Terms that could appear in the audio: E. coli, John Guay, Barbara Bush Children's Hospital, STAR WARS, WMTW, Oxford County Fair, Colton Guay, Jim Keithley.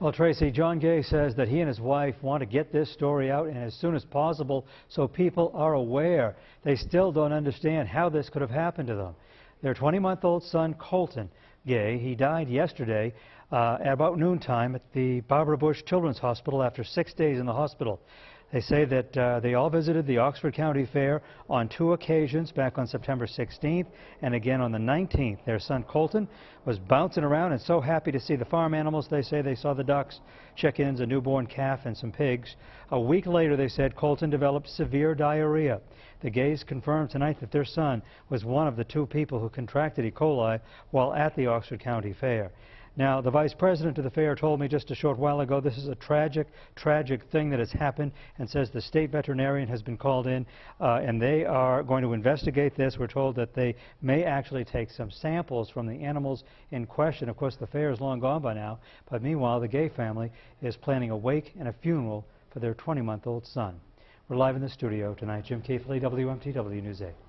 Well, Tracy, John Guay says that he and his wife want to get this story out and as soon as possible so people are aware. They still don't understand how this could have happened to them. Their 20-month-old son, Colton Guay, he died yesterday at about noontime at the Barbara Bush Children's Hospital after 6 days in the hospital. They say that they all visited the Oxford County Fair on 2 occasions, back on September 16th and again on the 19th. Their son Colton was bouncing around and so happy to see the farm animals. They say they saw the ducks, chickens, a newborn calf, and some pigs. A week later, they said Colton developed severe diarrhea. The Guays confirmed tonight that their son was one of the 2 people who contracted E. coli while at the Oxford County Fair. Now, the vice president of the fair told me just a short while ago this is a tragic, tragic thing that has happened, and says the state veterinarian has been called in and they are going to investigate this. We're told that they may actually take some samples from the animals in question. Of course, the fair is long gone by now, but meanwhile, the Guay family is planning a wake and a funeral for their 20-month-old son. We're live in the studio tonight. Jim Keithley, WMTW News 8.